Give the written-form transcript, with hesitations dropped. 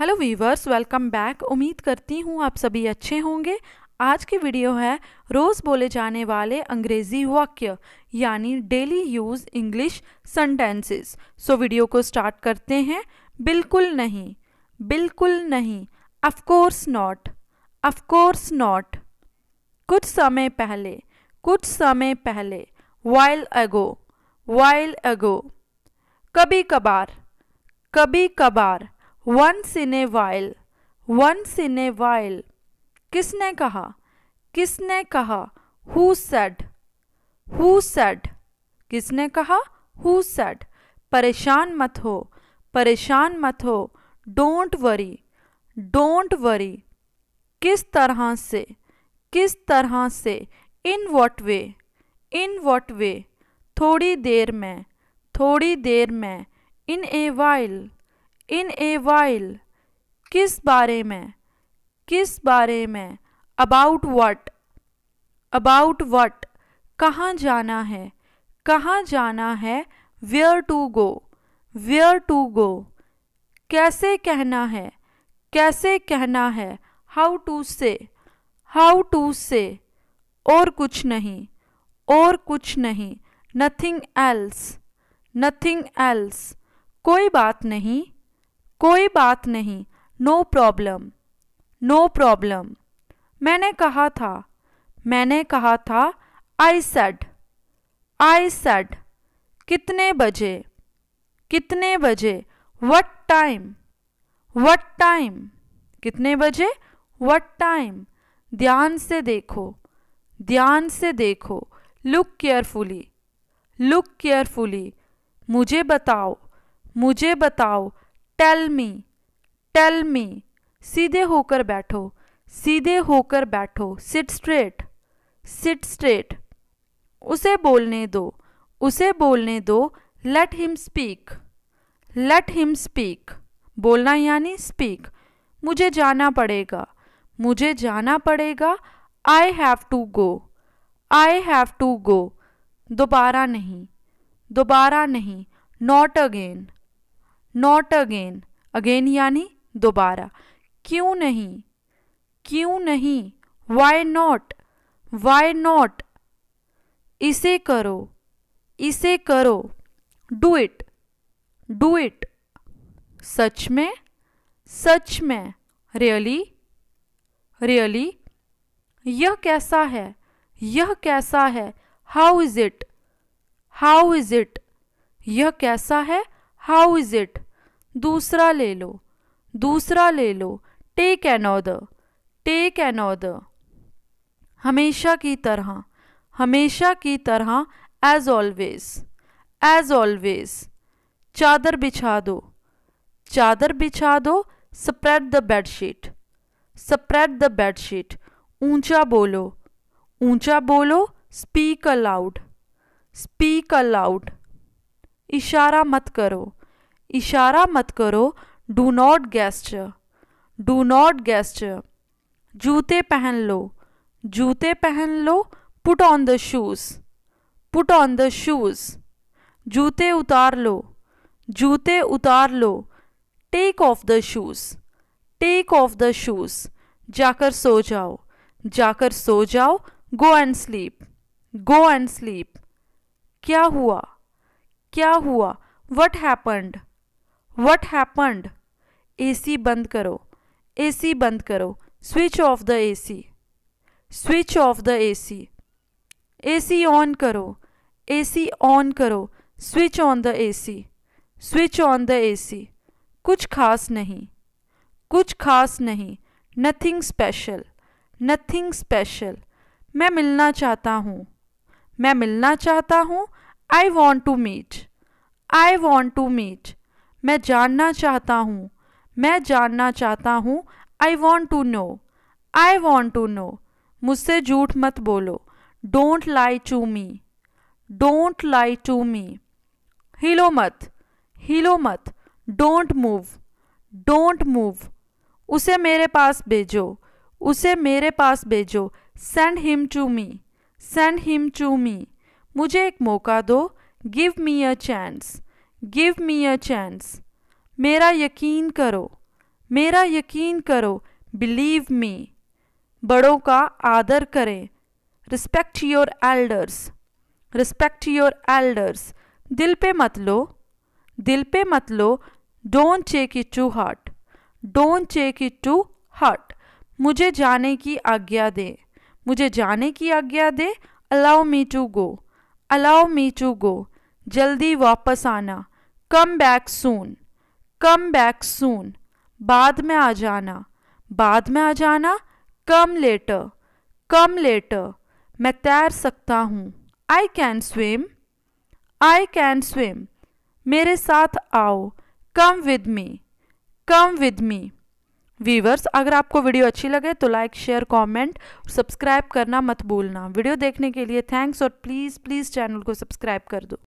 Hello viewers, welcome back. उम्मीद करती हूँ आप सभी अच्छे होंगे। आज की वीडियो है रोज़ बोले जाने वाले अंग्रेज़ी वाक्य यानी daily use English sentences. So video को स्टार्ट करते हैं। बिल्कुल नहीं, बिल्कुल नहीं। Of course not, of course not. कुछ समय पहले, कुछ समय पहले। While ago, while ago. कभी कभार, कभी कभार। Once in a while, once in a while. किसने कहा, किसने कहा। Who said, who said. किसने कहा, हु सेड। परेशान मत हो, परेशान मत हो। Don't worry, don't worry. किस तरह से, किस तरह से। In what way, in what way. थोड़ी देर में, थोड़ी देर में। In a while, in a while. किस बारे में, किस बारे में। About what, about what. कहाँ जाना है, कहाँ जाना है। Where to go, where to go. कैसे कहना है, कैसे कहना है। How to say, how to say. और कुछ नहीं, और कुछ नहीं। Nothing else, nothing else. कोई बात नहीं, कोई बात नहीं। No problem, no problem. मैंने कहा था, मैंने कहा था। I said, I said. कितने बजे, कितने बजे। What time, what time. कितने बजे, व्हाट टाइम। ध्यान से देखो, ध्यान से देखो। Look carefully, look carefully. मुझे बताओ, मुझे बताओ। Tell me, tell me. सीधे होकर बैठो, सीधे होकर बैठो। Sit straight, sit straight. उसे बोलने दो, उसे बोलने दो। Let him speak, let him speak. बोलना यानी स्पीक। मुझे जाना पड़ेगा, मुझे जाना पड़ेगा। I have to go, I have to go. दोबारा नहीं, दोबारा नहीं। Not again, not again. Again यानी दोबारा। क्यों नहीं, क्यों नहीं। Y not, why not. इसे करो, इसे करो। Do it, do it. सच में, सच में। Really, really. यह कैसा है, यह कैसा है। How is it, how is it. यह कैसा है, हाउ इज इट। दूसरा ले लो, दूसरा ले लो। Take another, take another. हमेशा की तरह, हमेशा की तरह। As always, as always. चादर बिछा दो, चादर बिछा दो। Spread the bedsheet, spread the bedsheet. ऊंचा बोलो, ऊंचा बोलो। Speak aloud, speak aloud. इशारा मत करो, इशारा मत करो। Do not gesture, do not gesture. जूते पहन लो, जूते पहन लो। Put on the shoes, put on the shoes. जूते उतार लो, जूते उतार लो। Take off the shoes, take off the shoes. जाकर सो जाओ, जाकर सो जाओ। Go and sleep, go and sleep. क्या हुआ, क्या हुआ। What happened, what happened. AC बंद करो, एसी बंद करो। Switch off the AC, switch off the AC. AC on करो, एसी ऑन करो। Switch on the AC, switch on the AC. कुछ खास नहीं, कुछ खास नहीं। Nothing special, nothing special. मैं मिलना चाहता हूँ, मैं मिलना चाहता हूँ। I want to meet, I want to meet. मैं जानना चाहता हूँ, मैं जानना चाहता हूँ। I want to know, I want to know. मुझसे झूठ मत बोलो। Don't lie to me, don't lie to me. हिलो मत, हिलो मत। Don't move, don't move. उसे मेरे पास भेजो, उसे मेरे पास भेजो। Send him to me, send him to me. मुझे एक मौका दो। Give me a chance, give me a chance. मेरा यकीन करो, मेरा यकीन करो, बिलीव मी। बड़ों का आदर करें, respect your elders, respect your elders. दिल पे मत लो, दिल पे मत लो, don't take it to heart, don't take it to heart. मुझे जाने की आज्ञा दे, मुझे जाने की आज्ञा दे, allow me to go, allow me to go. जल्दी वापस आना, come back soon, come back soon. बाद में आ जाना, बाद में आ जाना, कम लेटर, कम लेटर। मैं तैर सकता हूँ, I can swim, I can swim. मेरे साथ आओ, come with me, come with me. Viewers, अगर आपको वीडियो अच्छी लगे तो लाइक, शेयर, कमेंट, सब्सक्राइब करना मत भूलना। वीडियो देखने के लिए थैंक्स और प्लीज़ प्लीज़ चैनल को सब्सक्राइब कर दो।